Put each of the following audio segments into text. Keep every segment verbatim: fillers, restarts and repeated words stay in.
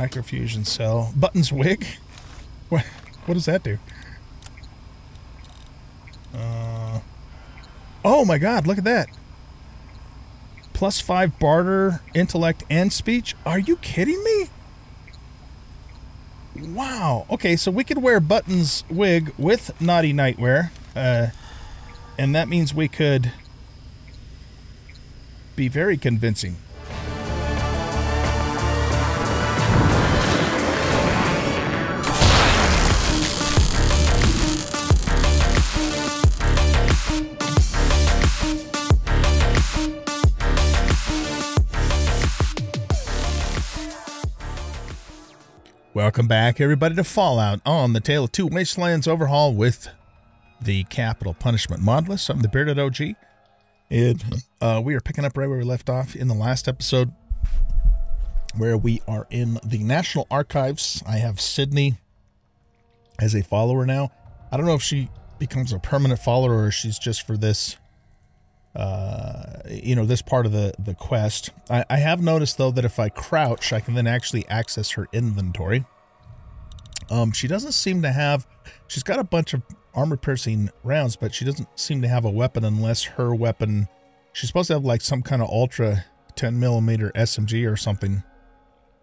Microfusion cell. Button's wig? What, what does that do? Uh, oh my god, look at that. Plus five barter, intellect, and speech? Are you kidding me? Wow. Okay, so we could wear Button's wig with Naughty Nightwear. Uh, and that means we could be very convincing. Welcome back, everybody, to Fallout on the Tale of Two Wastelands overhaul with the Capital Punishment mod list. I'm the Bearded O G. And uh, we are picking up right where we left off in the last episode, where we are in the National Archives. I have Sydney as a follower now. I don't know if she becomes a permanent follower or she's just for this, uh, you know, this part of the, the quest. I, I have noticed, though, that if I crouch, I can then actually access her inventory. Um, she doesn't seem to have... She's got a bunch of armor-piercing rounds, but she doesn't seem to have a weapon unless her weapon... She's supposed to have, like, some kind of ultra ten millimeter S M G or something.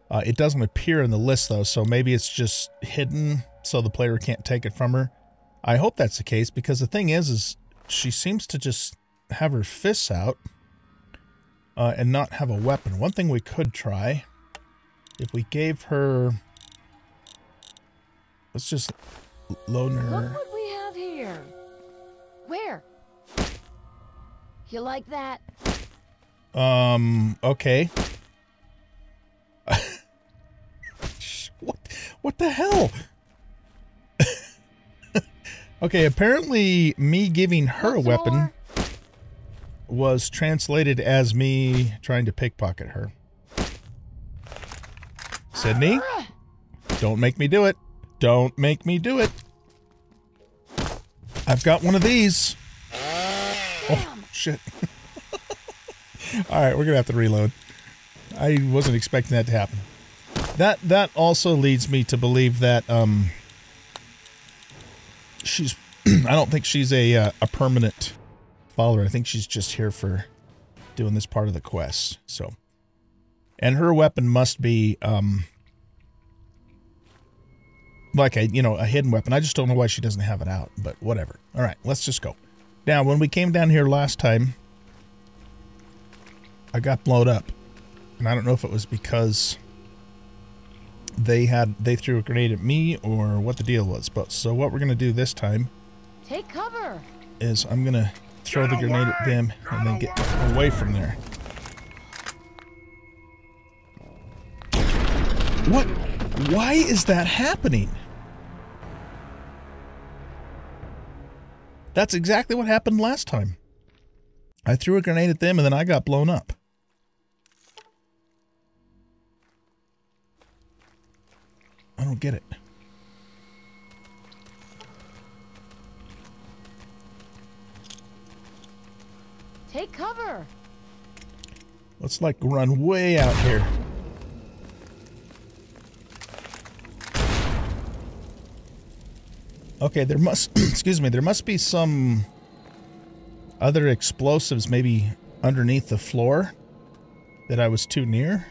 Uh, it doesn't appear in the list, though, so maybe it's just hidden so the player can't take it from her. I hope that's the case, because the thing is, is she seems to just have her fists out uh, and not have a weapon. One thing we could try, if we gave her... Let's just loan her. Look what we have here. Where? You like that? Um, okay. What, what the hell? Okay, apparently me giving her a weapon was translated as me trying to pickpocket her. Sydney, don't make me do it. Don't make me do it. I've got one of these. Damn. Oh, shit. All right, we're going to have to reload. I wasn't expecting that to happen. That that also leads me to believe that um, she's... I don't think she's a, uh, a permanent follower. I think she's just here for doing this part of the quest. So, and her weapon must be... Um, like a, you know, a hidden weapon. I just don't know why she doesn't have it out, but whatever. All right, let's just go. Now, when we came down here last time, I got blown up. And I don't know if it was because they had they threw a grenade at me or what the deal was. But so what we're going to do this time Take cover. is I'm going to throw get the grenade away. at them and then get away, away from there. What? Why is that happening? That's exactly what happened last time. I threw a grenade at them and then I got blown up. I don't get it. Take cover. Let's like run way out here. Okay, there must excuse me, there must be some other explosives maybe underneath the floor that I was too near.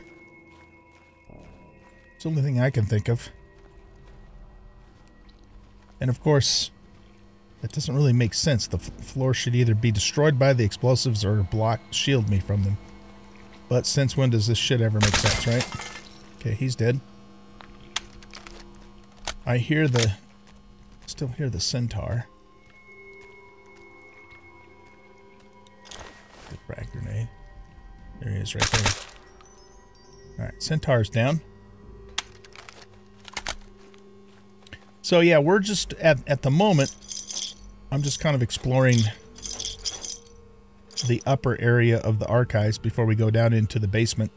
It's the only thing I can think of. And of course, that doesn't really make sense. The floor should either be destroyed by the explosives or block shield me from them. But since when does this shit ever make sense, right? Okay, he's dead. I hear the Still hear the centaur. The frag grenade. There he is right there. Alright, centaur's down. So yeah, we're just at at the moment, I'm just kind of exploring the upper area of the archives before we go down into the basement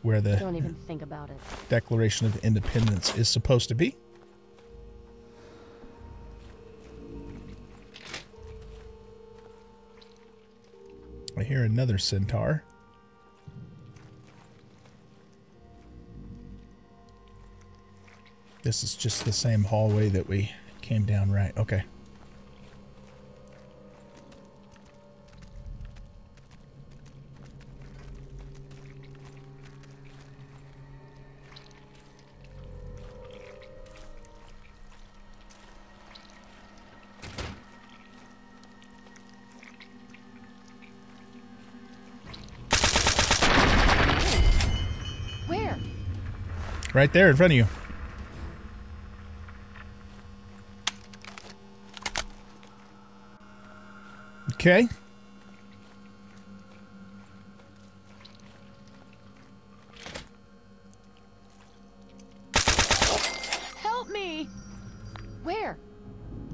where the Don't even think about it. Declaration of Independence is supposed to be. I hear another centaur. This is just the same hallway that we came down, right? Okay. Right there in front of you. Okay. Help me. Where?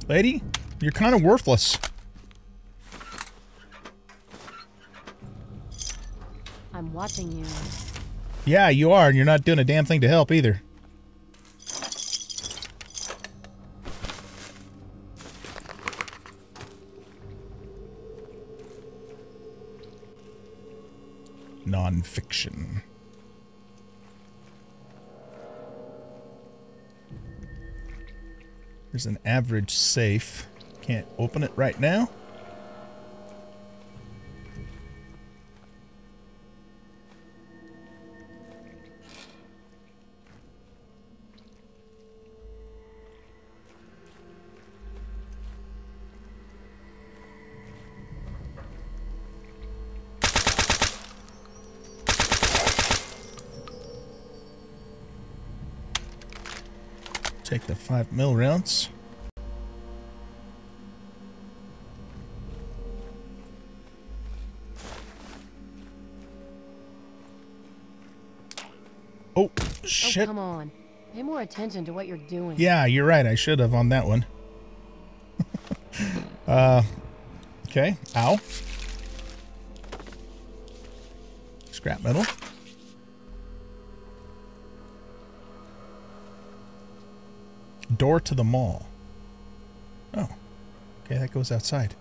Lady, you're kind of worthless. I'm watching you. Yeah, you are, and you're not doing a damn thing to help either. Nonfiction. There's an average safe. Can't open it right now. Take the five mil rounds. Oh, shit. Oh, come on. Pay more attention to what you're doing. Yeah, you're right. I should have on that one. uh, okay. Ow. Scrap metal. Door to the mall. Oh. Okay, that goes outside.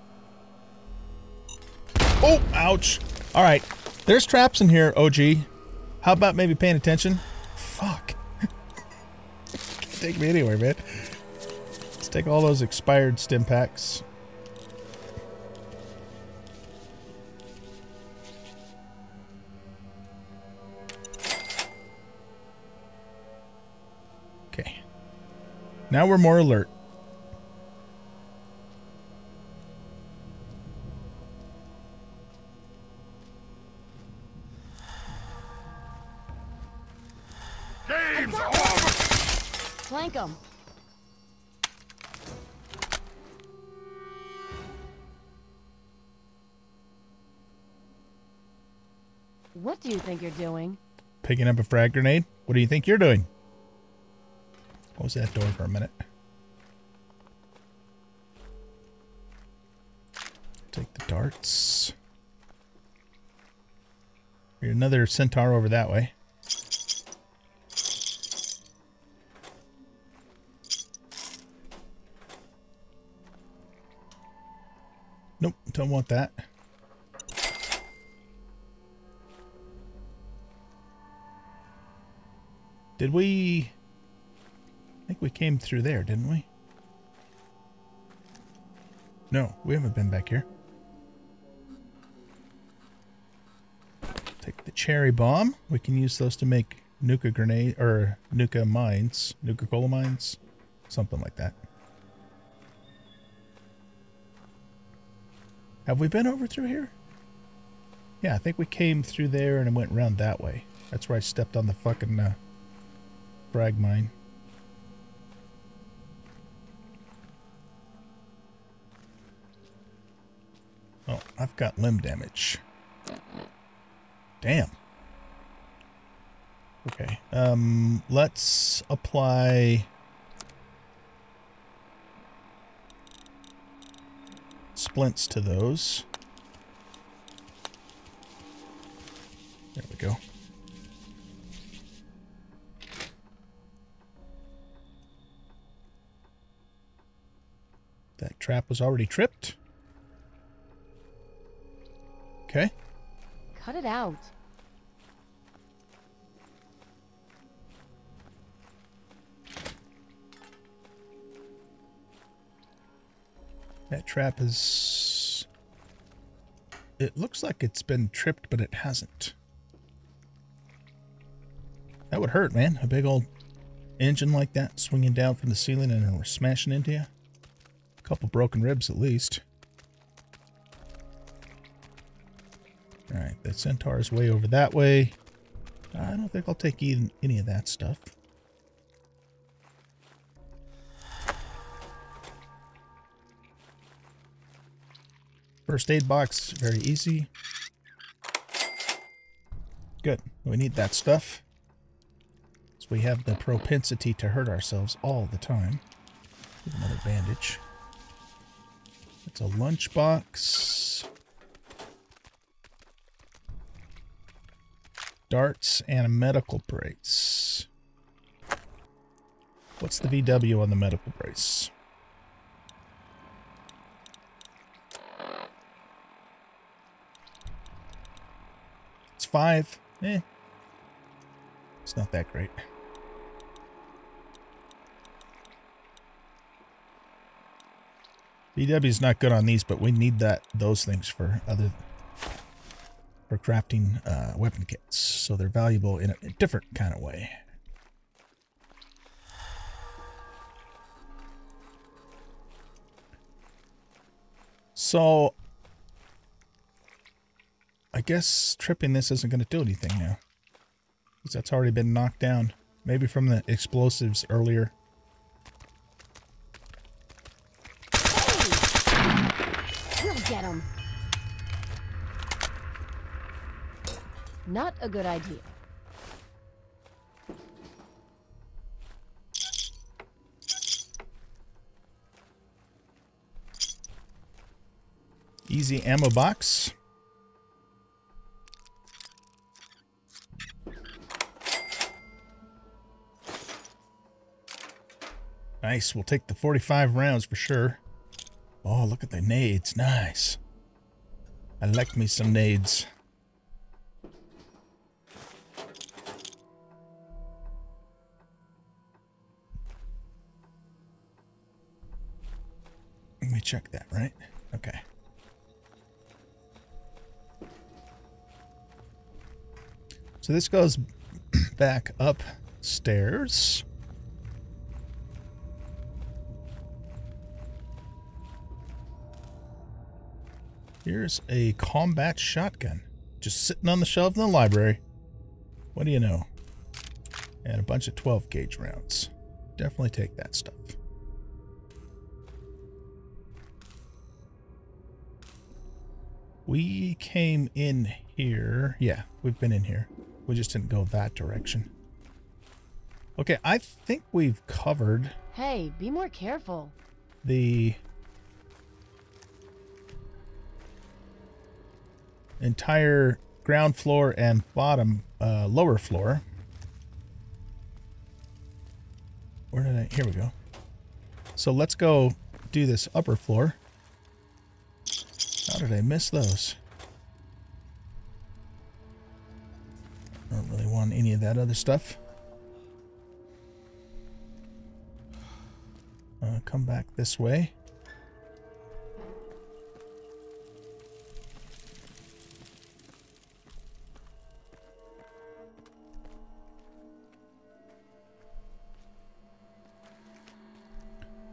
Oh, ouch. All right. There's traps in here, O G. How about maybe paying attention? Fuck. Take me anywhere, man. Let's take all those expired stim packs. Now we're more alert. Game's over! Flank him. What do you think you're doing? Picking up a frag grenade? What do you think you're doing? Close that door for a minute. Take the darts. Here's another centaur over that way. Nope, don't want that. Did we... I think we came through there, didn't we? No, we haven't been back here. Take the cherry bomb. We can use those to make nuka grenade or nuka mines, nuka cola mines, something like that. Have we been over through here? Yeah, I think we came through there and it went around that way. That's where I stepped on the fucking uh, frag mine. Oh, I've got limb damage. Damn. Okay. Um, let's apply splints to those. There we go. That trap was already tripped. Okay. Cut it out. That trap is... It looks like it's been tripped, but it hasn't. That would hurt, man. A big old engine like that swinging down from the ceiling and we're smashing into you. A couple broken ribs at least. Alright, the centaur's way over that way. I don't think I'll take even any of that stuff. First aid box, very easy. Good. We need that stuff. So we have the propensity to hurt ourselves all the time. Another bandage. It's a lunchbox. Darts and a medical brace. What's the V W on the medical brace? Five. Eh. It's not that great. B W's not good on these, but we need that those things for other for crafting uh, weapon kits. So they're valuable in a, a different kind of way. So I guess tripping this isn't going to do anything now, because that's already been knocked down. Maybe from the explosives earlier. Hey, we'll get him. Not a good idea. Easy ammo box. Nice. We'll take the forty-five rounds for sure. Oh, look at the nades. Nice. I like me some nades. Let me check that, right? Okay. So this goes back upstairs. Here's a combat shotgun just sitting on the shelf in the library. What do you know? And a bunch of twelve gauge rounds. Definitely take that stuff. We came in here. Yeah, we've been in here. We just didn't go that direction. Okay, I think we've covered. Hey, be more careful. The entire ground floor and bottom uh, lower floor. Where did I? Here we go. So let's go do this upper floor. How did I miss those? I don't really want any of that other stuff. Uh, come back this way.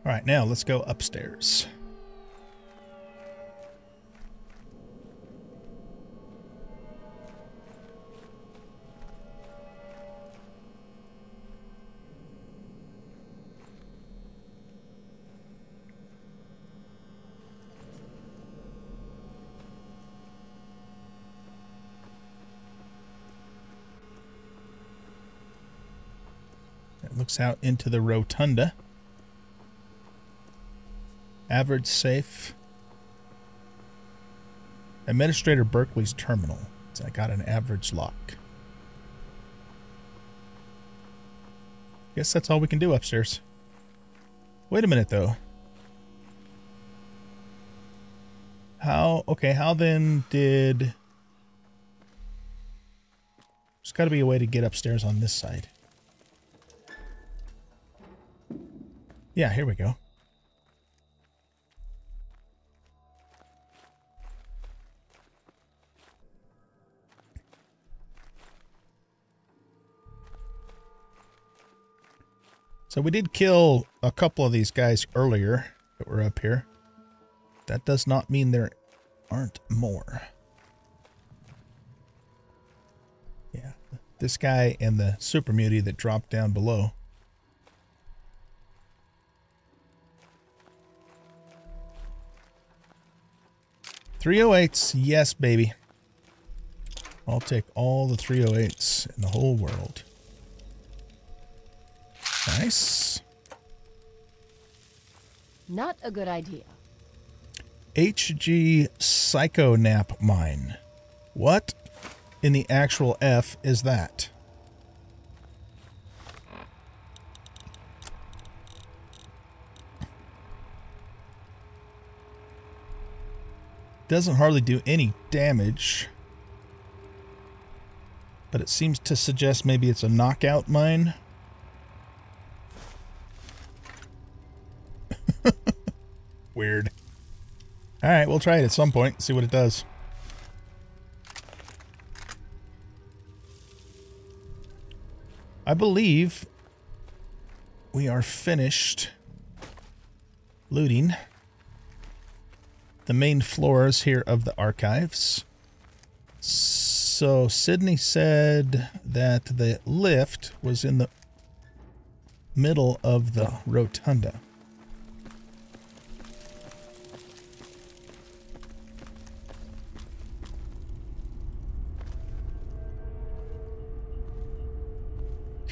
All right, now let's go upstairs. It looks out into the rotunda. Average safe. Administrator Berkeley's terminal. So I got an average lock. Guess that's all we can do upstairs. Wait a minute, though. How? Okay, how then did... There's got to be a way to get upstairs on this side. Yeah, here we go. So we did kill a couple of these guys earlier that were up here. That does not mean there aren't more. Yeah, this guy and the super mutie that dropped down below. three oh eights, yes, baby. I'll take all the three oh eights in the whole world. Nice. Not a good idea. H G Psychonap Mine. What in the actual F is that? Doesn't hardly do any damage. But it seems to suggest maybe it's a knockout mine. Weird. Alright, we'll try it at some point, see what it does. I believe we are finished looting the main floors here of the archives. So Sydney said that the lift was in the middle of the rotunda.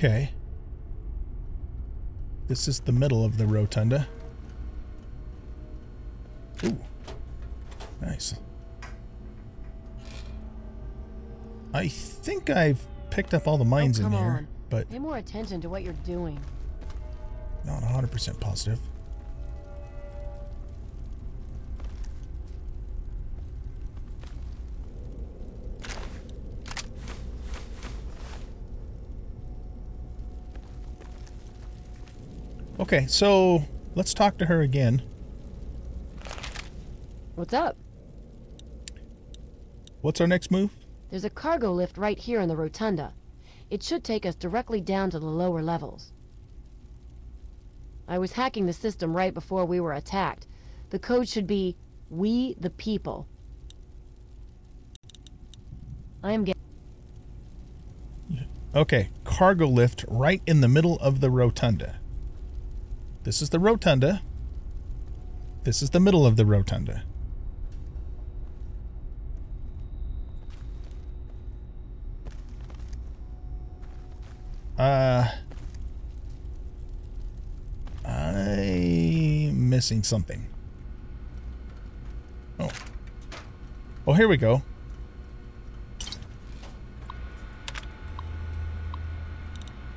Okay. This is the middle of the rotunda. Ooh. Nice. I think I've picked up all the mines oh, in here, on. but pay more attention to what you're doing. Not one hundred percent positive. Okay, so let's talk to her again. What's up? What's our next move? There's a cargo lift right here in the rotunda. It should take us directly down to the lower levels. I was hacking the system right before we were attacked. The code should be, "We the people." I am getting... Okay, cargo lift right in the middle of the rotunda. This is the rotunda. This is the middle of the rotunda. Uh, I'm missing something. Oh. Oh, here we go.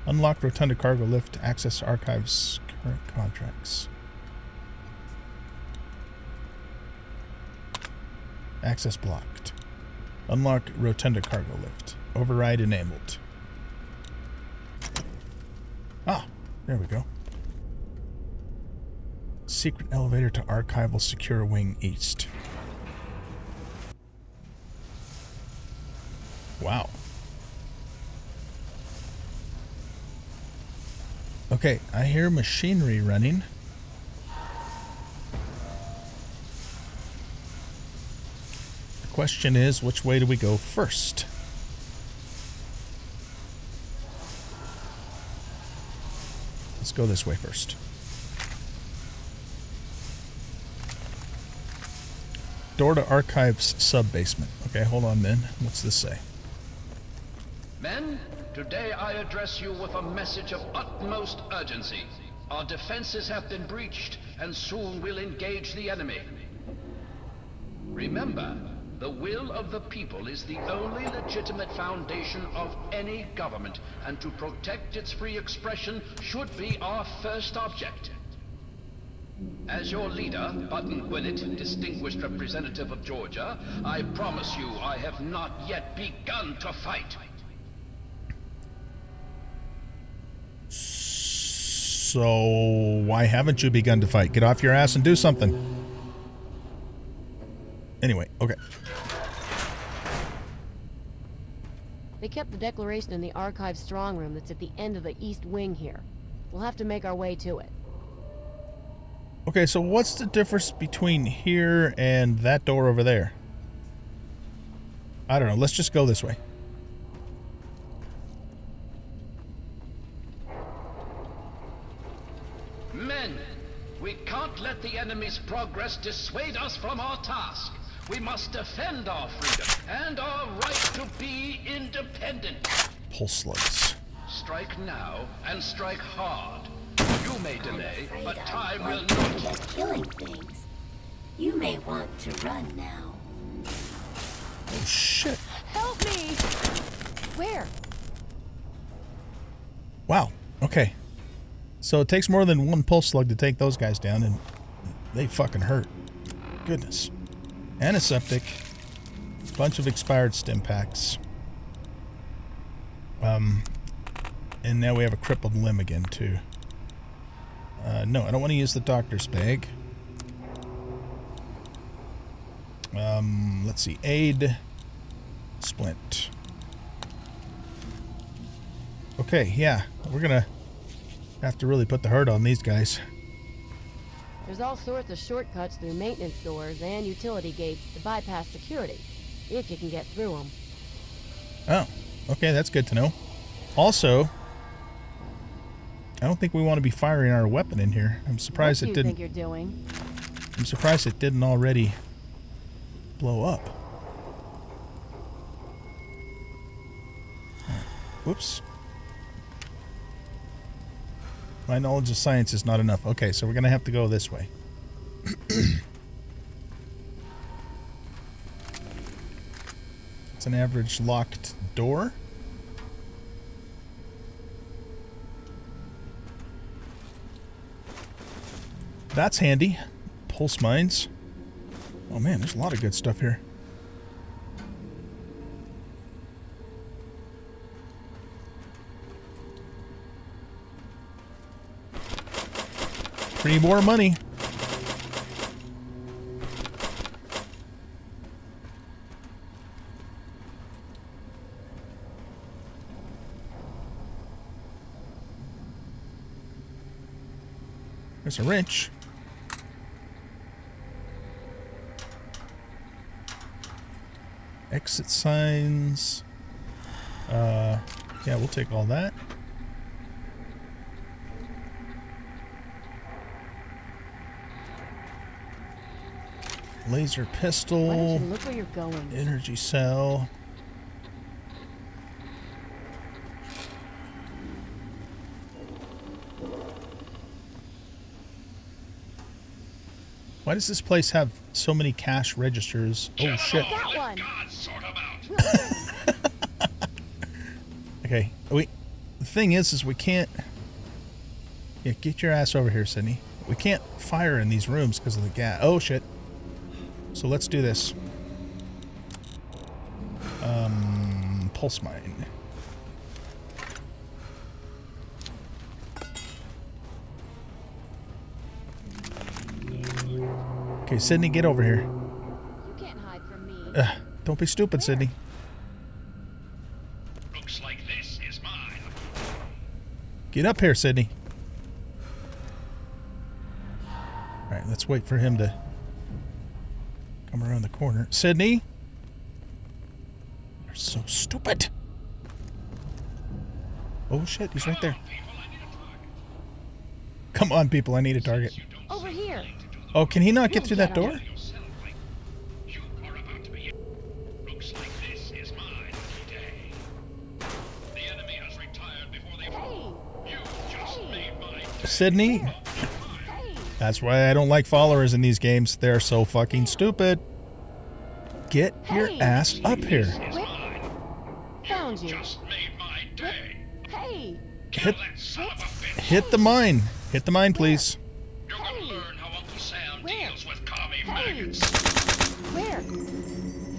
Unlock rotunda cargo lift to access archives. Contracts. Access blocked. Unlock rotunda cargo lift. Override enabled. Ah, there we go. Secret elevator to archival secure wing east. Wow. Okay, I hear machinery running. The question is, which way do we go first? Let's go this way first. Door to Archives sub-basement. Okay, hold on then. What's this say? Men? Today I address you with a message of utmost urgency. Our defenses have been breached and soon will engage the enemy. Remember, the will of the people is the only legitimate foundation of any government, and to protect its free expression should be our first object. As your leader, Button Gwinnett, distinguished representative of Georgia, I promise you I have not yet begun to fight. So, why haven't you begun to fight? Get off your ass and do something. Anyway, okay. They kept the declaration in the archive strong room that's at the end of the east wing here. We'll have to make our way to it. Okay, so what's the difference between here and that door over there? I don't know. Let's just go this way. Men, we can't let the enemy's progress dissuade us from our task. We must defend our freedom and our right to be independent. Pulse slugs. Strike now and strike hard. You may delay, but time will not. Keep killing things. You may want to run now. Oh shit! Help me! Where? Wow. Okay. So it takes more than one pulse slug to take those guys down, and they fucking hurt. Goodness. Antiseptic. Bunch of expired stim packs. Um. And now we have a crippled limb again too. Uh, no, I don't want to use the doctor's bag. Um, let's see. Aid. Splint. Okay, yeah. We're going to have to really put the hurt on these guys. There's all sorts of shortcuts through maintenance doors and utility gates to bypass security, if you can get through them. Oh, okay. That's good to know. Also... I don't think we want to be firing our weapon in here. I'm surprised it didn't. What do you think you're doing? I'm surprised it didn't already blow up. Whoops. My knowledge of science is not enough. Okay, so we're going to have to go this way. It's an average locked door. That's handy. Pulse mines. Oh man, there's a lot of good stuff here. Three more money. There's a wrench. Exit signs. Uh, yeah, we'll take all that. Laser pistol. Why don't you look where you're going? Energy cell. Why does this place have so many cash registers? Oh shit! That one. Okay. We. The thing is, is we can't. Yeah, get your ass over here, Sydney. We can't fire in these rooms because of the gas. Oh shit! So let's do this. Um, pulse mine. Okay, Sydney, get over here. You can't hide from me. Uh, don't be stupid, Sydney. Looks like this is mine. Get up here, Sydney. All right, let's wait for him to come around the corner. Sydney, you're so stupid. Oh shit, he's right there. Come on, people, I need a target. Over here. Oh, can he not get through that door? Sydney? That's why I don't like followers in these games. They're so fucking stupid. Get your ass up here. Found you. Hit, hit the mine. Hit the mine, please. Where?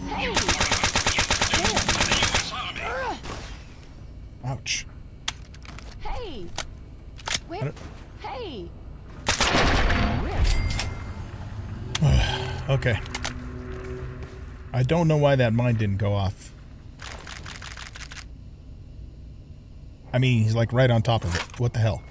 Hey. Where? Ouch. Hey. Where? Hey. Okay. I don't know why that mine didn't go off. I mean, he's like right on top of it. What the hell?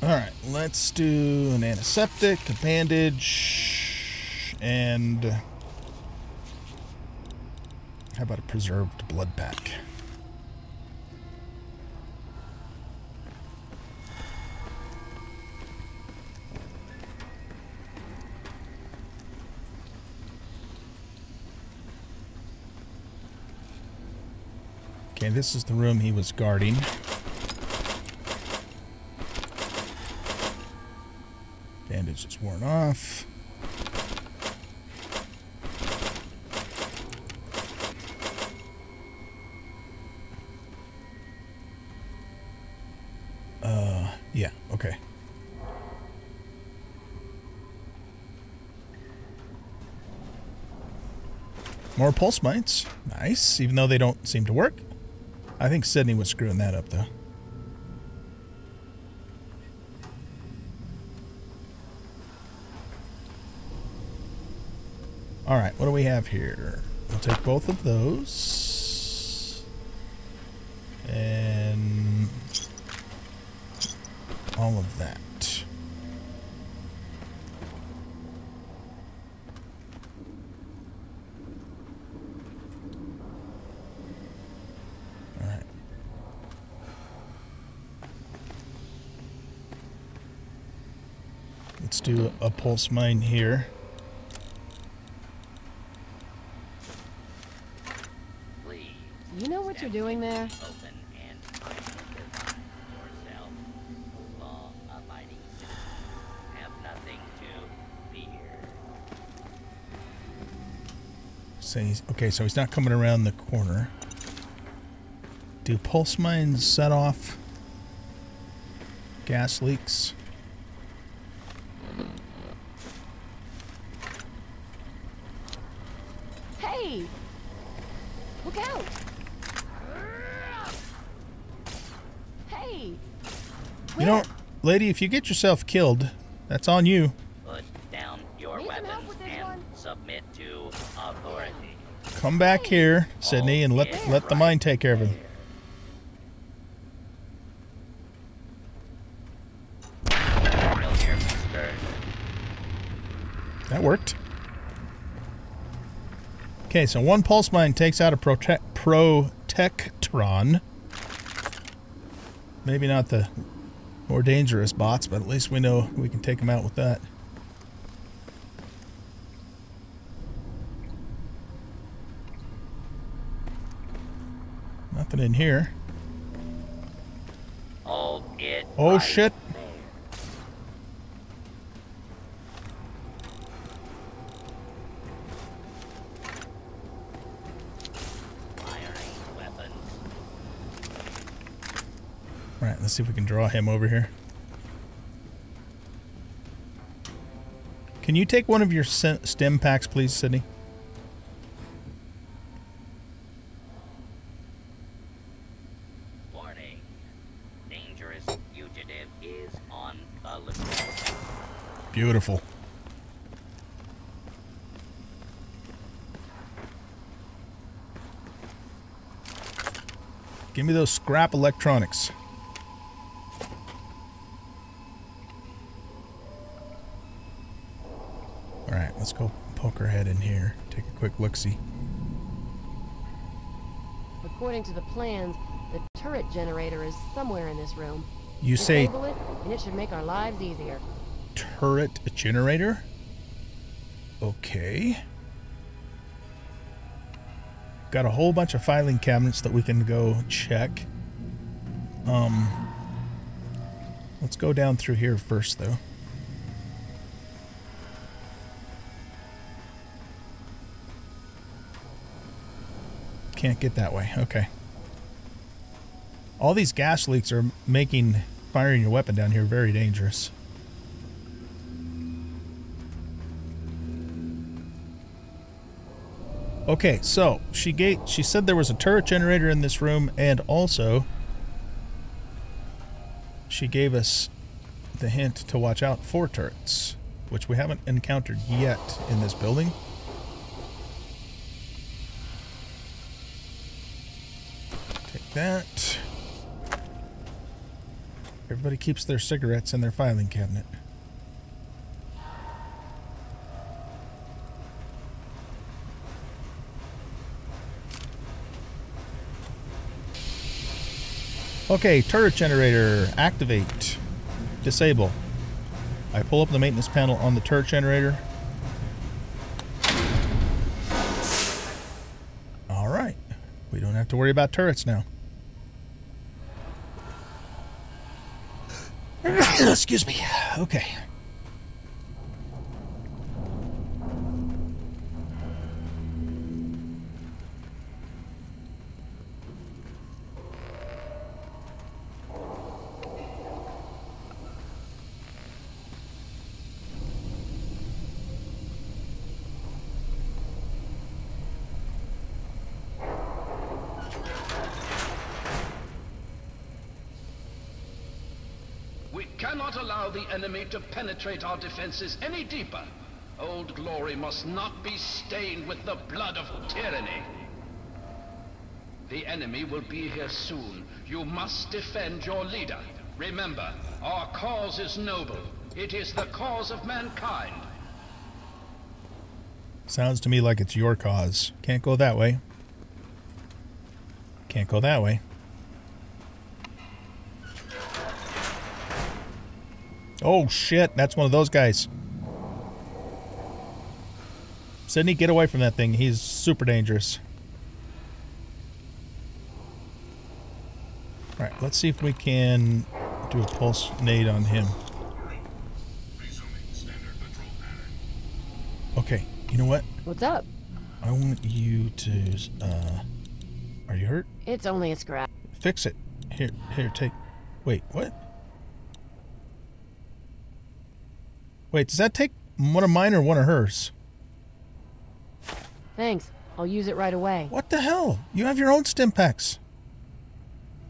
Alright, let's do an antiseptic, a bandage, and how about a preserved blood pack? Okay, this is the room he was guarding. Bandage is worn off. Uh, yeah, okay. More pulse mites. Nice, even though they don't seem to work. I think Sydney was screwing that up, though. Alright, what do we have here? We'll take both of those. And all of that. Do a pulse mine here. You know what you're doing there? So he's, okay, so he's not coming around the corner. Do pulse mines set off gas leaks? Lady, if you get yourself killed, that's on you. Put down your weapons and submit to authority. Come back here, Sydney, and let let the mine take care of him. That worked. Okay, so one pulse mine takes out a prote- Protectron. Maybe not the more dangerous bots, but at least we know we can take them out with that. Nothing in here. Oh, it oh right shit. There. Let's see if we can draw him over here. Can you take one of your stem packs, please, Sydney? Warning. Dangerous fugitive is on the list. Beautiful. Give me those scrap electronics. Let's go poke her head in here. Take a quick look-see. According to the plans, the turret generator is somewhere in this room. You say enable it, and it should make our lives easier. Turret generator? Okay. Got a whole bunch of filing cabinets that we can go check. Um, let's go down through here first, though. Can't get that way. Okay. All these gas leaks are making firing your weapon down here very dangerous. Okay, so she gave, she said there was a turret generator in this room, and also she gave us the hint to watch out for turrets, which we haven't encountered yet in this building. That. Everybody keeps their cigarettes in their filing cabinet. Okay, turret generator, activate, disable. I pull up the maintenance panel on the turret generator. All right, we don't have to worry about turrets now. Excuse me. Okay. Enemy to penetrate our defenses any deeper. Old Glory must not be stained with the blood of tyranny. The enemy will be here soon. You must defend your leader. Remember, our cause is noble. It is the cause of mankind. Sounds to me like it's your cause. Can't go that way. Can't go that way. Oh shit, that's one of those guys. Sydney, get away from that thing. He's super dangerous. Alright, let's see if we can do a pulse nade on him. Okay, you know what? What's up? I want you to, uh... Are you hurt? It's only a scratch. Fix it. Here, here, take... Wait, what? Wait, does that take one of mine or one of hers? Thanks. I'll use it right away. What the hell? You have your own stim packs.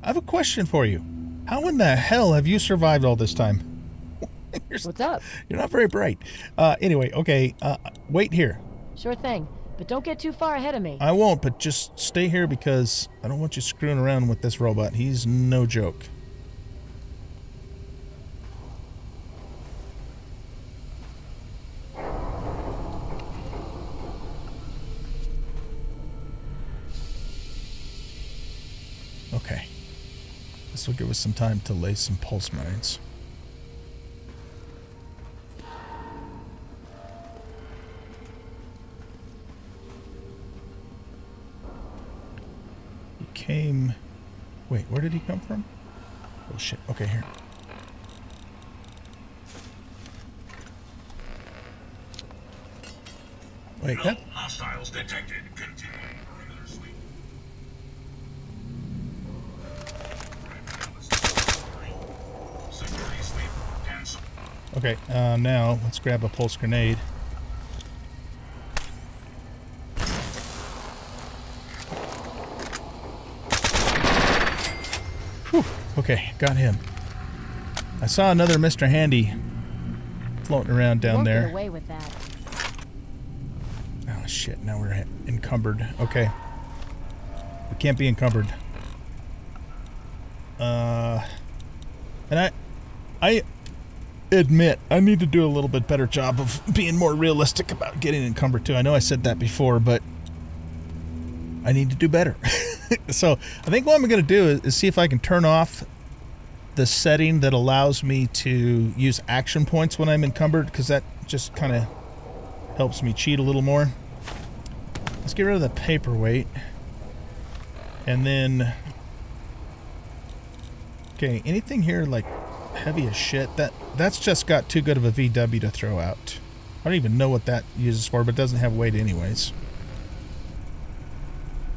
I have a question for you. How in the hell have you survived all this time? What's up? You're not very bright. Uh, anyway, okay, uh, wait here. Sure thing, but don't get too far ahead of me. I won't, but just stay here because I don't want you screwing around with this robot. He's no joke. Okay, this will give us some time to lay some pulse mines. He came... Wait, where did he come from? Oh shit, okay, here. Wait, no that... hostiles detected. Continuing perimeter sweep. Okay, uh, now let's grab a pulse grenade. Whew, okay, got him. I saw another Mister Handy floating around down there. Won't get away with that. Oh shit, now we're encumbered. Okay. We can't be encumbered. Uh, and I... I... admit, I need to do a little bit better job of being more realistic about getting encumbered too. I know I said that before, but I need to do better. So I think what I'm going to do is, is see if I can turn off the setting that allows me to use action points when I'm encumbered, because that just kind of helps me cheat a little more. Let's get rid of the paperweight. And then... okay, anything here like heavy as shit, that that's just got too good of a V W to throw out. I don't even know what that uses for, but it doesn't have weight anyways.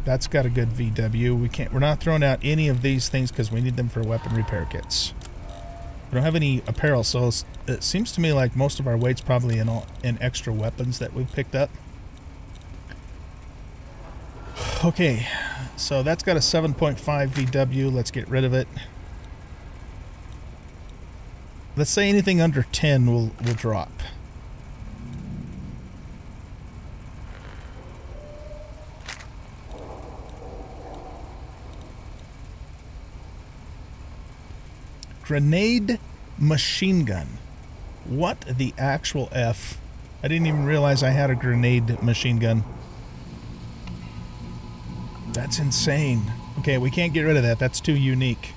That's got a good V W. We can't, we're not throwing out any of these things because we need them for weapon repair kits. We don't have any apparel, so it seems to me like most of our weight's probably in all in extra weapons that we've picked up. Okay, so that's got a seven point five V W. Let's get rid of it. Let's say anything under ten will will drop. grenade machine gun. What the actual F? I didn't even realize I had a grenade machine gun. That's insane. Okay, we can't get rid of that. That's too unique.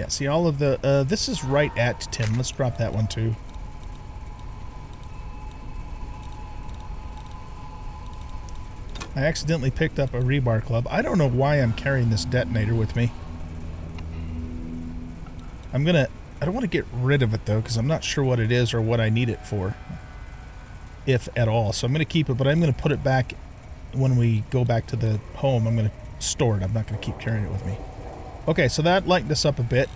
Yeah, see all of the... Uh, this is right at Tim. Let's drop that one too. I accidentally picked up a rebar club. I don't know why I'm carrying this detonator with me. I'm gonna... I don't want to get rid of it though, because I'm not sure what it is or what I need it for. If at all. So I'm going to keep it, but I'm going to put it back when we go back to the home. I'm going to store it. I'm not going to keep carrying it with me. Okay, so that lightened us up a bit.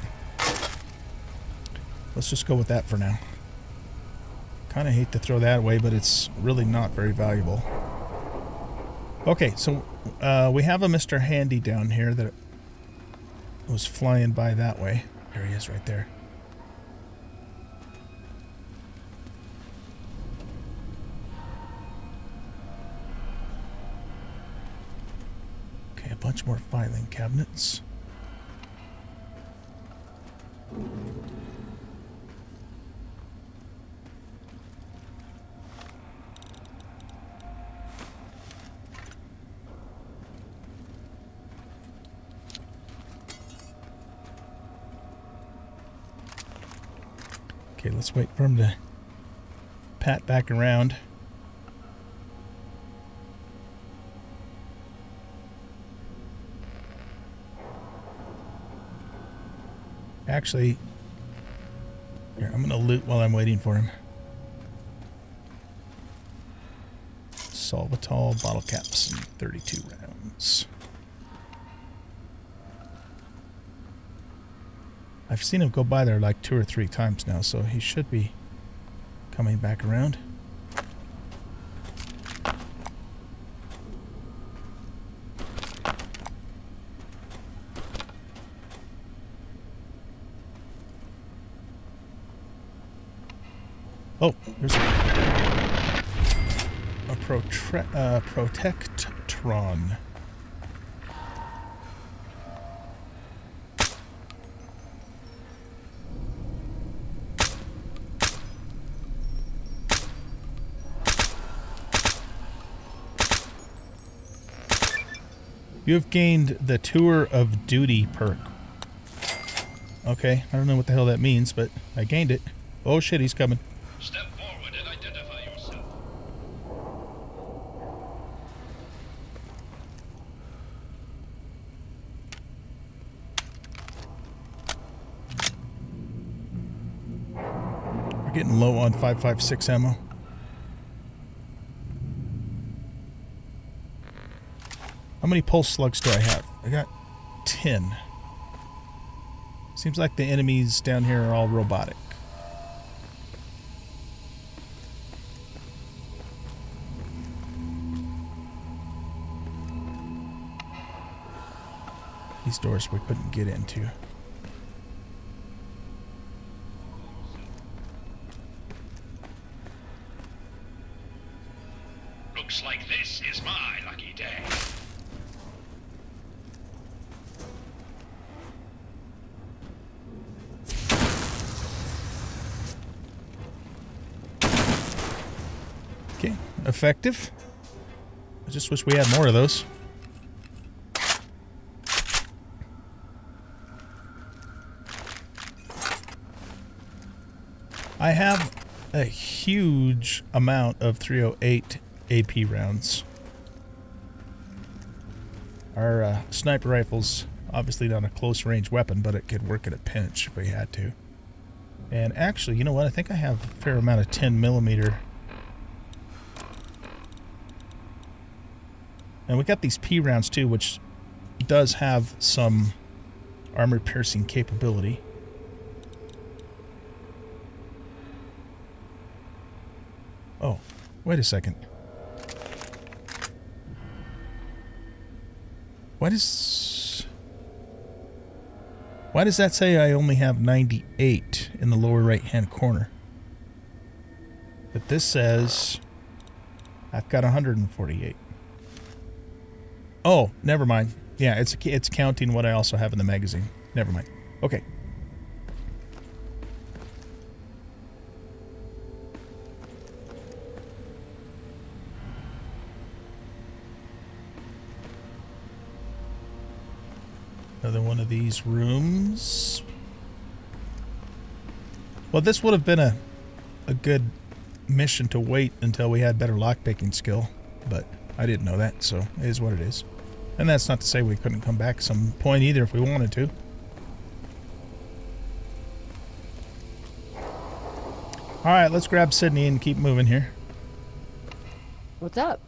Let's just go with that for now. Kind of hate to throw that away, but it's really not very valuable. Okay, so uh, we have a Mister Handy down here that was flying by that way. There he is right there. Okay, a bunch more filing cabinets. Okay, let's wait for him to pat back around. Actually, here, I'm going to loot while I'm waiting for him. Solvitol, bottle caps, and thirty-two rounds. I've seen him go by there like two or three times now, so he should be coming back around. Oh, there's a, a protre- uh, Protectron. You have gained the Tour of Duty perk. Okay, I don't know what the hell that means, but I gained it. Oh shit, he's coming. Step forward and identify yourself. We're getting low on five five six ammo. How many pulse slugs do I have? I got ten. Seems like the enemies down here are all robotic. These doors we couldn't get into. Looks like this is my lucky day. Okay, effective. I just wish we had more of those. I have a huge amount of three oh eight A P rounds. Our uh, sniper rifle's obviously not a close range weapon, but it could work at a pinch if we had to. And actually, you know what? I think I have a fair amount of ten millimeter. And we got these P rounds too, which does have some armor-piercing capability. Oh, wait a second. Why does... Why does that say I only have ninety-eight in the lower right-hand corner? But this says I've got one hundred forty-eight. Oh, never mind. Yeah, it's it's counting what I also have in the magazine. Never mind. Okay. Another one of these rooms. Well, this would have been a a good mission to wait until we had better lockpicking skill, but I didn't know that, so it is what it is. And that's not to say we couldn't come back some point either if we wanted to. Alright, let's grab Sydney and keep moving here. What's up?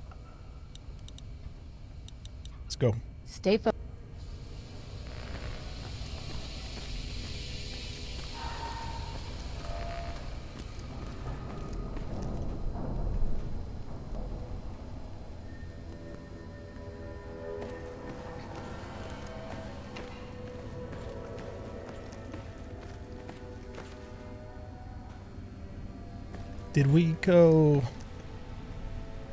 Let's go. Stay focused. Did we go...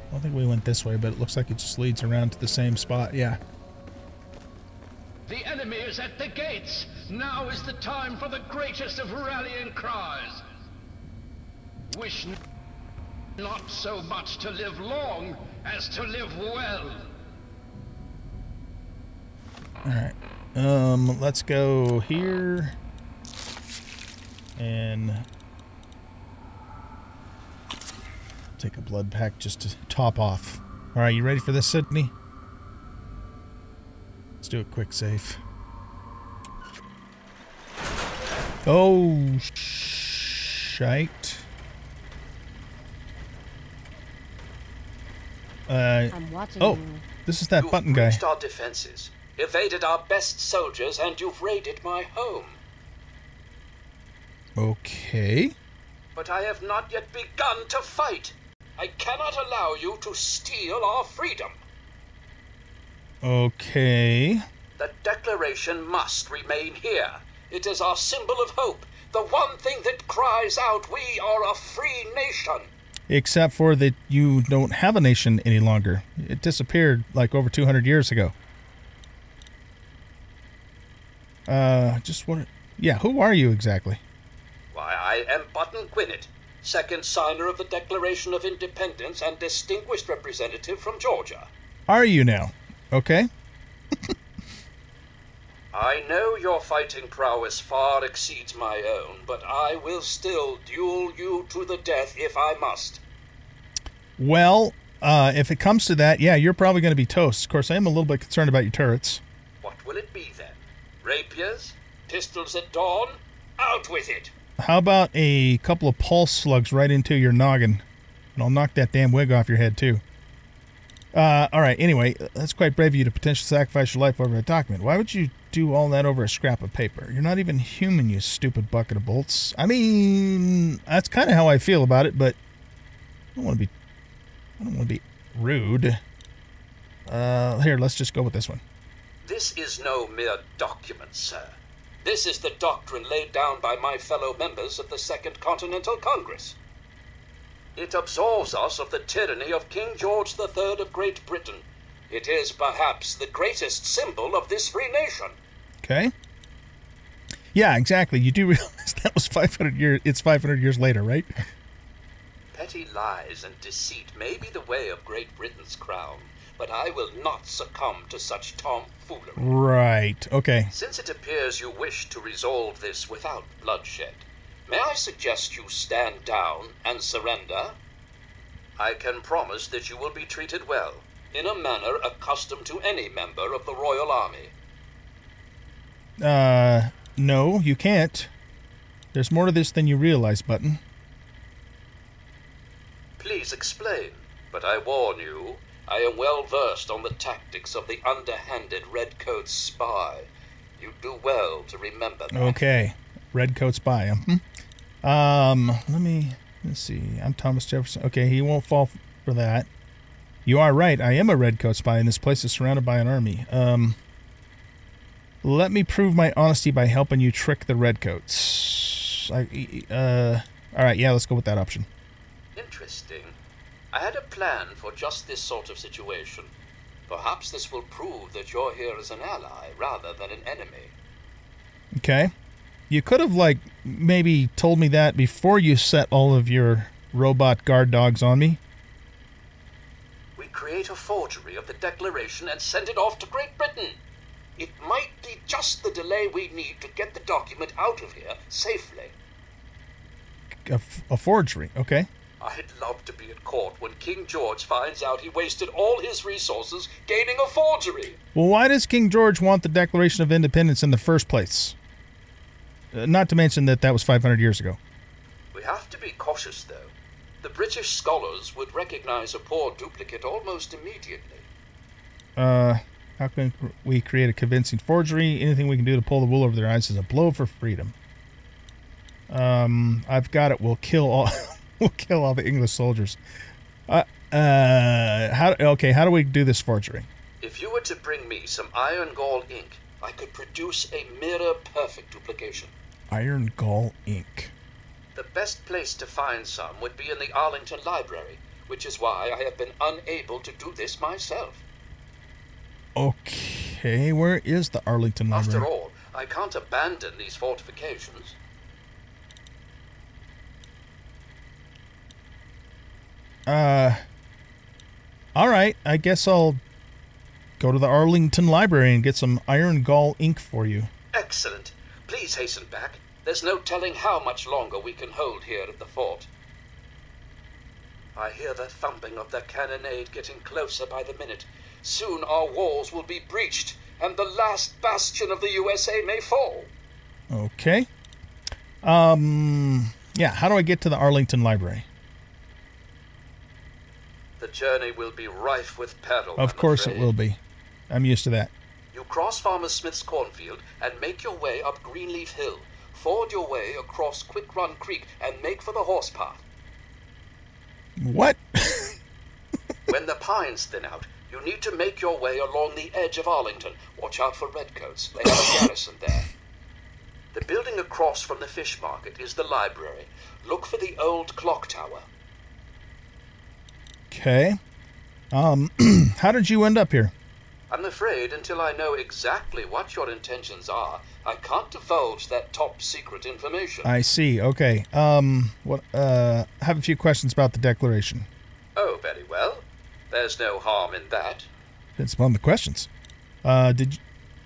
I don't think we went this way, but it looks like it just leads around to the same spot. Yeah. The enemy is at the gates. Now is the time for the greatest of rallying cries. Wish not so much to live long as to live well. Alright. Um, let's go here. And... take a blood pack just to top off. All right, you ready for this, Sydney? Let's do a quick save. Oh, shite. Uh, I'm watching. Oh, this is that you've button guy. You've breached our defenses, evaded our best soldiers, and you've raided my home. Okay. But I have not yet begun to fight. I cannot allow you to steal our freedom. Okay. The Declaration must remain here. It is our symbol of hope. The one thing that cries out, we are a free nation. Except for that you don't have a nation any longer. It disappeared like over two hundred years ago. Uh, just what... Yeah, who are you exactly? Why, I am Button Gwinnett, second signer of the Declaration of Independence and distinguished representative from Georgia. Are you now? Okay. I know your fighting prowess far exceeds my own, but I will still duel you to the death if I must. Well, uh, if it comes to that, yeah, you're probably going to be toast. Of course, I am a little bit concerned about your turrets. What will it be then? Rapiers? Pistols at dawn? Out with it! How about a couple of pulse slugs right into your noggin? And I'll knock that damn wig off your head, too. Uh, alright, anyway, that's quite brave of you to potentially sacrifice your life over a document. Why would you do all that over a scrap of paper? You're not even human, you stupid bucket of bolts. I mean, that's kind of how I feel about it, but I don't want to be, I don't want to be rude. Uh, here, let's just go with this one. This is no mere document, sir. This is the doctrine laid down by my fellow members of the Second Continental Congress. It absolves us of the tyranny of King George the Third of Great Britain. It is perhaps the greatest symbol of this free nation. Okay. Yeah, exactly. You do realize that was five hundred years, it's five hundred years later, right? Petty lies and deceit may be the way of Great Britain's crown, but I will not succumb to such tomfoolery. Right, okay. Since it appears you wish to resolve this without bloodshed, may I suggest you stand down and surrender? I can promise that you will be treated well, in a manner accustomed to any member of the Royal Army. Uh, no, you can't. There's more to this than you realize, Button. Please explain, but I warn you, I am well versed on the tactics of the underhanded redcoat spy. You do well to remember that. Okay, redcoat spy. Mm-hmm. Um, let me let's see. I'm Thomas Jefferson. Okay, he won't fall for that. You are right. I am a redcoat spy, and this place is surrounded by an army. Um, let me prove my honesty by helping you trick the redcoats. I, uh, all right. Yeah, let's go with that option. Interesting. I had a plan for just this sort of situation, Perhaps this will prove that you're here as an ally rather than an enemy. Okay. You could have, like, maybe told me that before you set all of your robot guard dogs on me. We create a forgery of the Declaration and send it off to Great Britain. It might be just the delay we need to get the document out of here safely. A, f a forgery, okay. I'd love to be at court when King George finds out he wasted all his resources gaining a forgery. Well, why does King George want the Declaration of Independence in the first place? Uh, not to mention that that was five hundred years ago. We have to be cautious, though. The British scholars would recognize a poor duplicate almost immediately. Uh, how can we create a convincing forgery? Anything we can do to pull the wool over their eyes is a blow for freedom. Um, I've got it. We'll kill all... We'll kill all the English soldiers. Uh, uh, how, okay, how do we do this forgery? If you were to bring me some iron gall ink, I could produce a mirror-perfect duplication. Iron gall ink. The best place to find some would be in the Arlington Library, which is why I have been unable to do this myself. Okay, where is the Arlington Library? After all, I can't abandon these fortifications. Uh, all right, I guess I'll go to the Arlington Library and get some iron gall ink for you. Excellent. Please hasten back. There's no telling how much longer we can hold here at the fort. I hear the thumping of the cannonade getting closer by the minute. Soon our walls will be breached, and the last bastion of the U S A may fall. Okay. Um, yeah, how do I get to the Arlington Library? The journey will be rife with peril. Of course it will be. I'm used to that. You cross Farmer Smith's cornfield and make your way up Greenleaf Hill. Ford your way across Quick Run Creek and make for the horse path. What? When the pines thin out, you need to make your way along the edge of Arlington. Watch out for redcoats. They have a garrison there. The building across from the fish market is the library. Look for the old clock tower. Okay. Um, how did you end up here? I'm afraid until I know exactly what your intentions are, I can't divulge that top secret information. I see. Okay. Um, what, uh, I have a few questions about the Declaration. Oh, very well. There's no harm in that. That's one of the questions. Uh, did,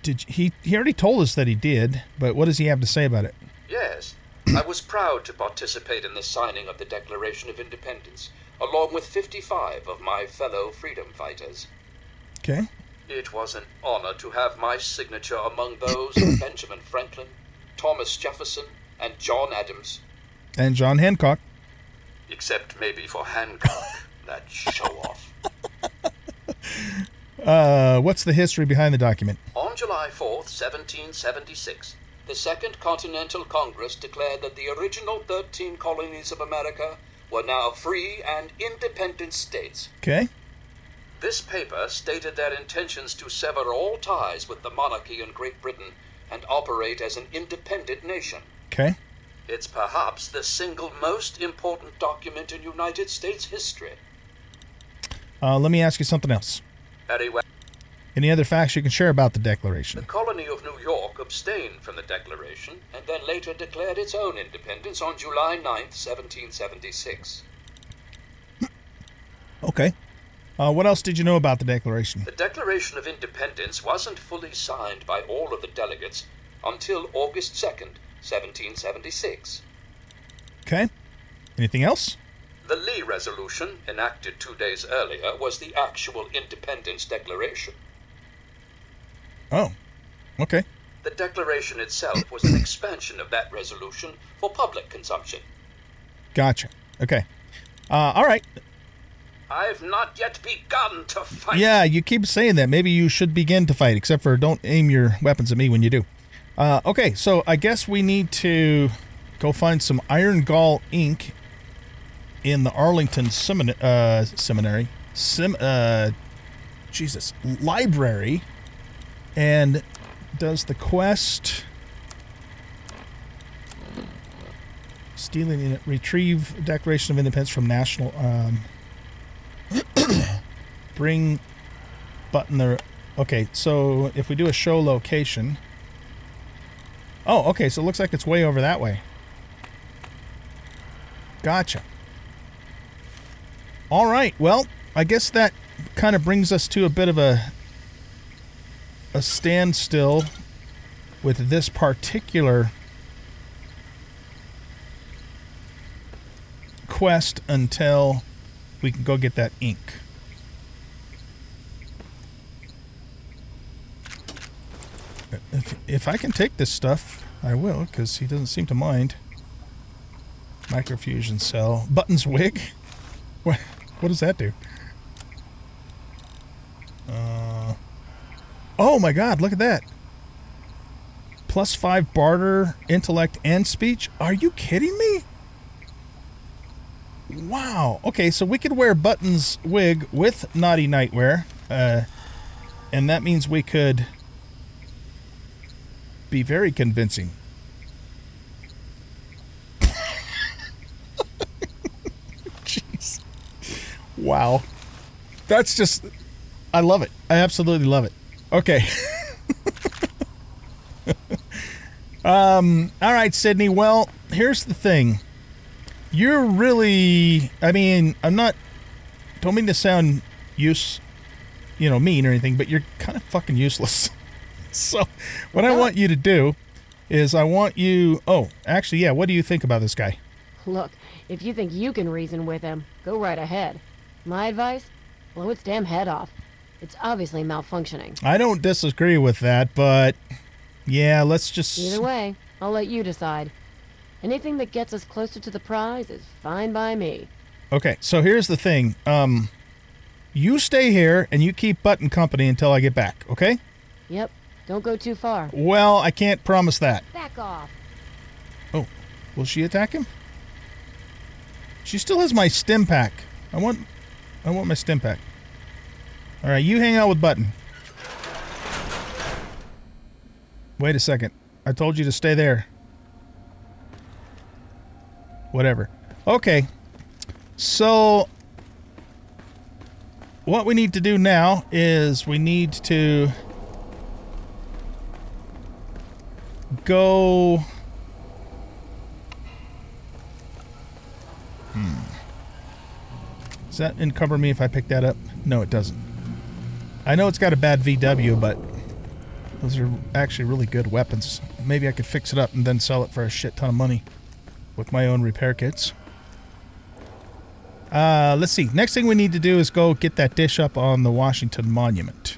did he, he already told us that he did, but what does he have to say about it? Yes. I was proud to participate in the signing of the Declaration of Independence, along with fifty-five of my fellow freedom fighters. Okay. It was an honor to have my signature among those of Benjamin Franklin, Thomas Jefferson, and John Adams. And John Hancock. Except maybe for Hancock, that show-off. Uh, what's the history behind the document? On July fourth, seventeen seventy-six, the Second Continental Congress declared that the original thirteen colonies of America were now free and independent states. Okay. This paper stated their intentions to sever all ties with the monarchy in Great Britain and operate as an independent nation. Okay. It's perhaps the single most important document in United States history. Uh, let me ask you something else. Very well. Any other facts you can share about the Declaration? The colony of New York abstained from the Declaration and then later declared its own independence on July ninth, seventeen seventy-six. Okay. Uh, what else did you know about the Declaration? The Declaration of Independence wasn't fully signed by all of the delegates until August second, seventeen seventy-six. Okay. Anything else? The Lee Resolution, enacted two days earlier, was the actual Independence Declaration. Oh, okay. The Declaration itself was an expansion of that resolution for public consumption. Gotcha. Okay. Uh, all right. I've not yet begun to fight. Yeah, you keep saying that. Maybe you should begin to fight, except for don't aim your weapons at me when you do. Uh, okay, so I guess we need to go find some iron gall ink in the Arlington Semina- uh, Seminary. Sem- uh, Jesus. Library. And does the quest stealing and retrieve Declaration of Independence from National um, bring button there. Okay, so if we do a show location. Oh, okay, so it looks like it's way over that way. Gotcha. All right, well, I guess that kind of brings us to a bit of a a standstill with this particular quest until we can go get that ink. If, if I can take this stuff, I will, because he doesn't seem to mind. Microfusion cell. Buttons wig? What, what does that do? Uh, oh my god, look at that. Plus five barter, intellect, and speech? Are you kidding me? Wow. Okay, so we could wear Buttons wig with Naughty Nightwear. Uh, and that means we could be very convincing. Jeez. Wow. That's just... I love it. I absolutely love it. Okay. um, all right, Sydney. Well, here's the thing. You're really... I mean, I'm not... Don't mean to sound use... You know, mean or anything, but you're kind of fucking useless. So, what I want you to do is I want you... Oh, actually, yeah, what do you think about this guy? Look, if you think you can reason with him, go right ahead. My advice? Blow its damn head off. It's obviously malfunctioning. I don't disagree with that, but... Yeah, let's just... Either way, I'll let you decide. Anything that gets us closer to the prize is fine by me. Okay, so here's the thing. Um, you stay here, and you keep Button company until I get back, okay? Yep. Don't go too far. Well, I can't promise that. Back off. Oh, will she attack him? She still has my stim pack. I want, I want my stim pack. All right, you hang out with Button. Wait a second. I told you to stay there. Whatever. Okay. So, what we need to do now is we need to... Go. Hmm. Does that encumber me if I pick that up? No, it doesn't. I know it's got a bad V W, but those are actually really good weapons. Maybe I could fix it up and then sell it for a shit ton of money with my own repair kits. Uh, let's see. Next thing we need to do is go get that dish up on the Washington Monument.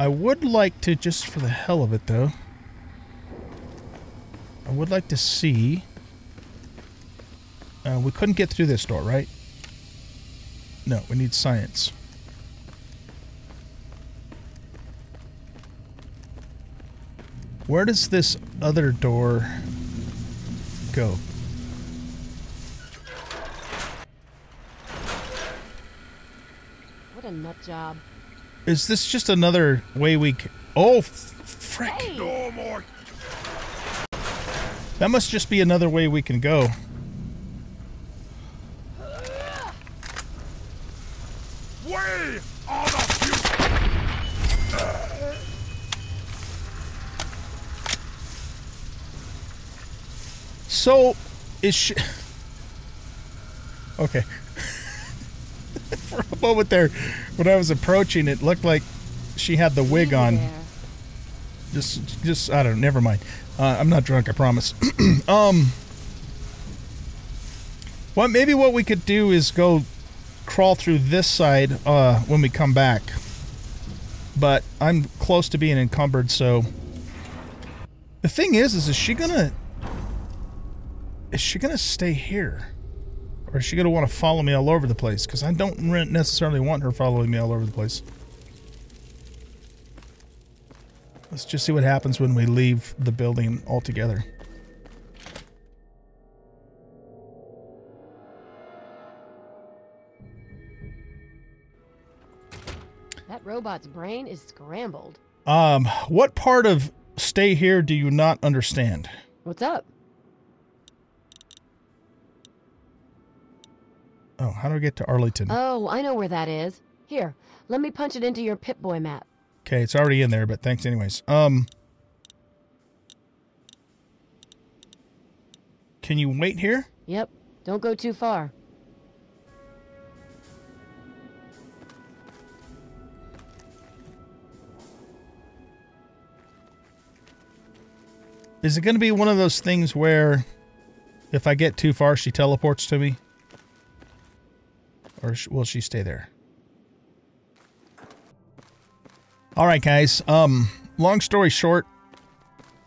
I would like to, just for the hell of it, though, I would like to see... Uh, we couldn't get through this door, right? No, we need science. Where does this other door go? What a nut job. Is this just another way we can... Oh, frick. Hey. No more. That must just be another way we can go. Way all of you. Uh. So, is she... Okay. For a moment there, when I was approaching, it looked like she had the wig on. Yeah. Just, just I don't know, never mind. Uh, I'm not drunk, I promise. um, well, maybe what we could do is go crawl through this side uh, when we come back. But I'm close to being encumbered, so... The thing is, is, is she gonna... Is she gonna stay here? Or is she going to want to follow me all over the place? Because I don't necessarily want her following me all over the place. Let's just see what happens when we leave the building altogether. That robot's brain is scrambled. Um, what part of stay here do you not understand? What's up? Oh, how do I get to Arlington? Oh, I know where that is. Here, let me punch it into your Pip-Boy map. Okay, it's already in there, but thanks anyways. Um, can you wait here? Yep, don't go too far. Is it going to be one of those things where if I get too far, she teleports to me? Or will she stay there? All right, guys. Um, long story short,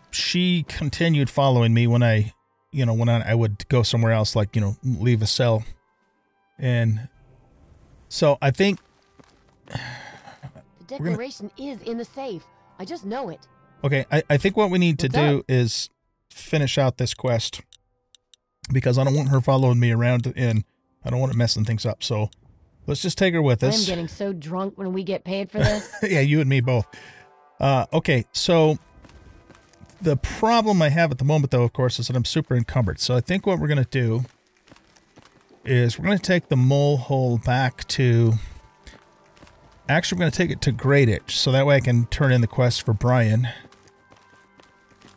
she continued following me when I, you know, when I, I would go somewhere else, like, you know, leave a cell. And so I think... The declaration gonna... is in the safe. I just know it. Okay, I, I think what we need to do is finish out this quest because I don't want her following me around and I don't want it messing things up. So let's just take her with us. I'm getting so drunk when we get paid for this. Yeah, you and me both. Uh, okay, so the problem I have at the moment, though, of course, is that I'm super encumbered. So I think what we're going to do is we're going to take the mole hole back to... Actually, we're going to take it to Great Itch, so that way I can turn in the quest for Brian.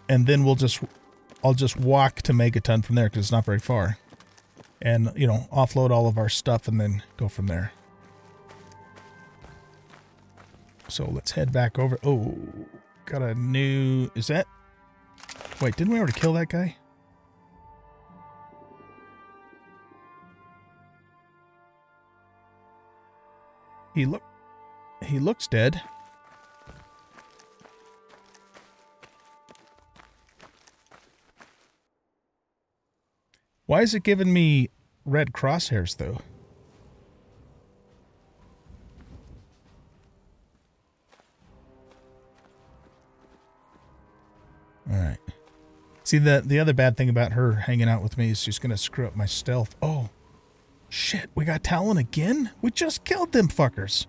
And then we'll just, I'll just walk to Megaton from there because it's not very far. And, you know, offload all of our stuff and then go from there. So let's head back over. Oh, got a new, is that? Wait, didn't we already kill that guy? He looked, he looks dead. Why is it giving me red crosshairs, though? All right. See, the, the other bad thing about her hanging out with me is she's going to screw up my stealth. Oh, shit. We got Talon again? We just killed them fuckers.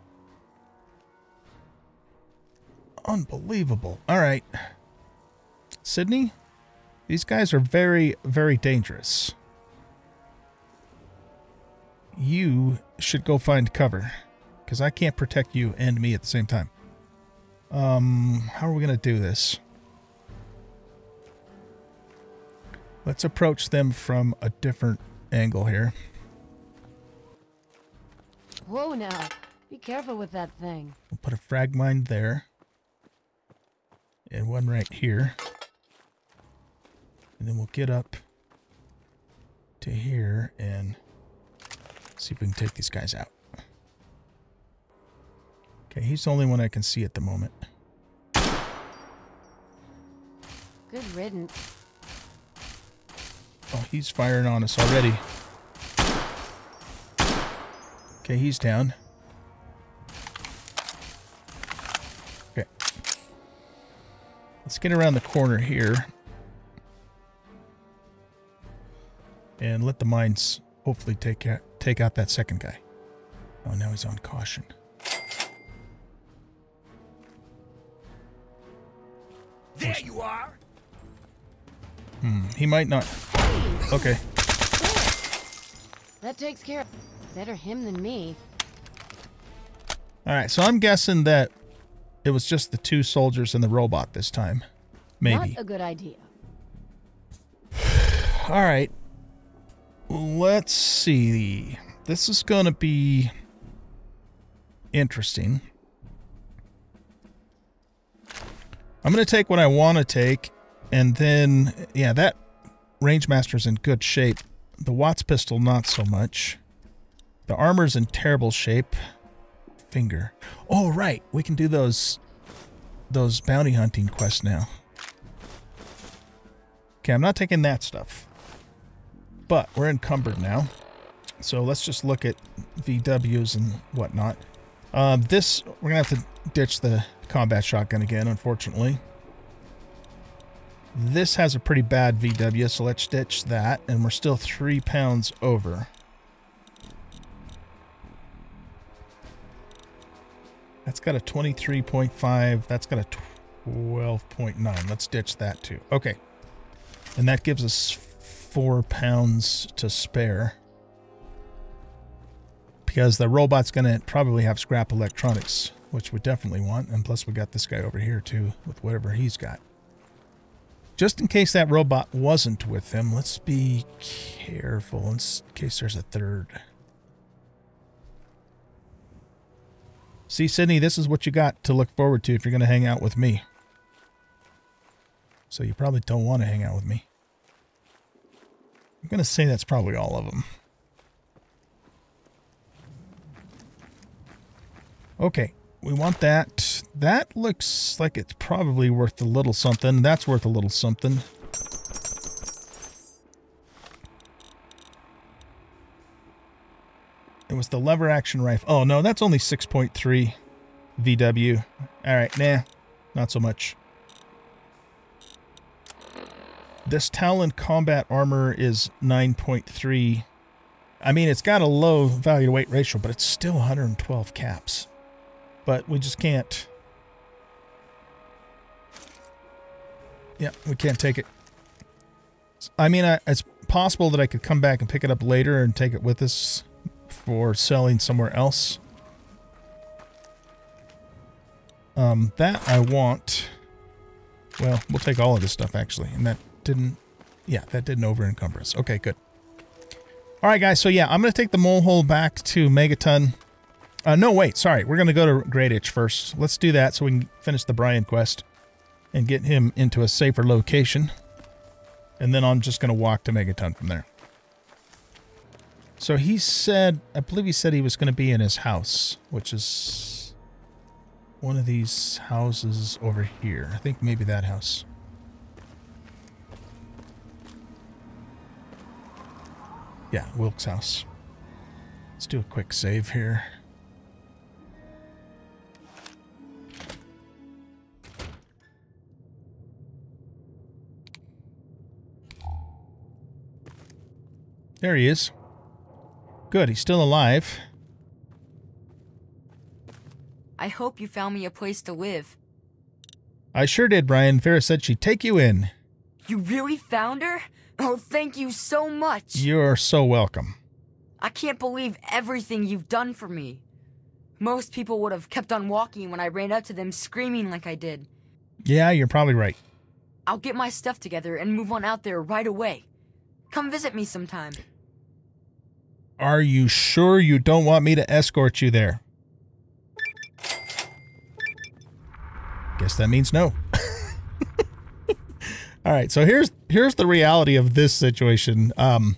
Unbelievable. All right. Sydney, these guys are very, very dangerous. You should go find cover, because I can't protect you and me at the same time. Um, how are we going to do this? Let's approach them from a different angle here. Whoa now, be careful with that thing. We'll put a frag mine there. And one right here. And then we'll get up to here and see if we can take these guys out. Okay, he's the only one I can see at the moment. Good riddance. Oh, he's firing on us already. Okay, he's down. Okay. Let's get around the corner here. And let the mines hopefully take out, take out that second guy. Oh, now he's on caution. There you are. Hmm, he might not. Okay. That takes care of better him than me. All right, so I'm guessing that it was just the two soldiers and the robot this time. Maybe. Not a good idea. All right. Let's see. This is going to be interesting. I'm going to take what I want to take, and then, yeah, that Rangemaster's in good shape. The Watts pistol, not so much. The armor's in terrible shape. Finger. Oh, right. We can do those, those bounty hunting quests now. Okay, I'm not taking that stuff. But we're encumbered now, so let's just look at V Ws and whatnot. Um, this, we're going to have to ditch the combat shotgun again, unfortunately. This has a pretty bad V W, so let's ditch that, and we're still three pounds over. That's got a twenty-three point five, that's got a twelve point nine. Let's ditch that too. Okay, and that gives us four pounds to spare. because the robot's going to probably have scrap electronics, which we definitely want. And plus we got this guy over here too with whatever he's got. Just in case that robot wasn't with them, let's be careful in case there's a third. See, Sydney, this is what you got to look forward to if you're going to hang out with me. So you probably don't want to hang out with me. I'm going to say that's probably all of them. Okay, we want that. That looks like it's probably worth a little something. That's worth a little something. It was the lever action rifle. Oh, no, that's only six point three V W. All right, nah, not so much. This Talon combat armor is nine point three. I mean, it's got a low value to weight ratio, but it's still one hundred twelve caps. But we just can't. Yeah, we can't take it. I mean, I, it's possible that I could come back and pick it up later and take it with us for selling somewhere else. Um, that I want. Well, we'll take all of this stuff, actually. And that didn't... Yeah, that didn't over-encumber us. Okay, good. All right, guys. So, yeah, I'm going to take the mole hole back to Megaton. Uh, no, wait. Sorry. We're going to go to Great Itch first. Let's do that so we can finish the Brian quest and get him into a safer location. And then I'm just going to walk to Megaton from there. So he said... I believe he said he was going to be in his house, which is one of these houses over here. I think maybe that house. Yeah, Wilkes' house. Let's do a quick save here. There he is. Good, he's still alive. I hope you found me a place to live. I sure did, Brian. Farrah said she'd take you in. You really found her? Oh, thank you so much. You're so welcome. I can't believe everything you've done for me. Most people would have kept on walking when I ran up to them screaming like I did. Yeah, you're probably right. I'll get my stuff together and move on out there right away. Come visit me sometime. Are you sure you don't want me to escort you there? Guess that means no. All right, so here's here's the reality of this situation. Um,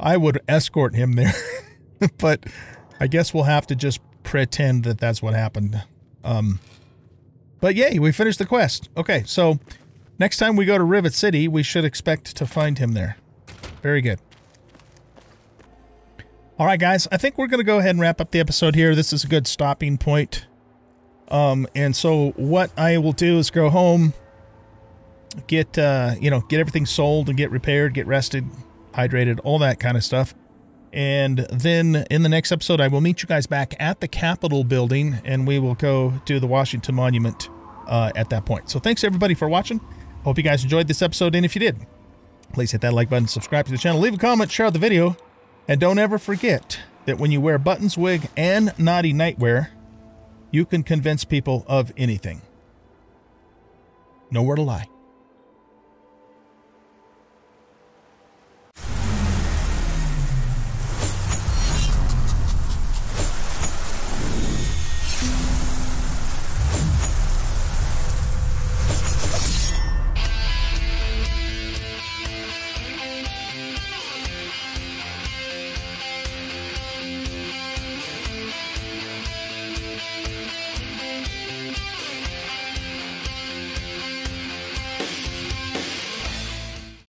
I would escort him there, but I guess we'll have to just pretend that that's what happened. Um, but yay, we finished the quest. Okay, so next time we go to Rivet City, we should expect to find him there. Very good. All right, guys, I think we're going to go ahead and wrap up the episode here. This is a good stopping point. Um, and so what I will do is go home, get, uh, you know, get everything sold and get repaired, get rested, hydrated, all that kind of stuff. And then in the next episode, I will meet you guys back at the Capitol building, and we will go to the Washington Monument uh, at that point. So thanks, everybody, for watching. Hope you guys enjoyed this episode. And if you did, please hit that like button, subscribe to the channel, leave a comment, share the video. And don't ever forget that when you wear Buttons wig and Naughty Nightwear, you can convince people of anything. Nowhere to lie.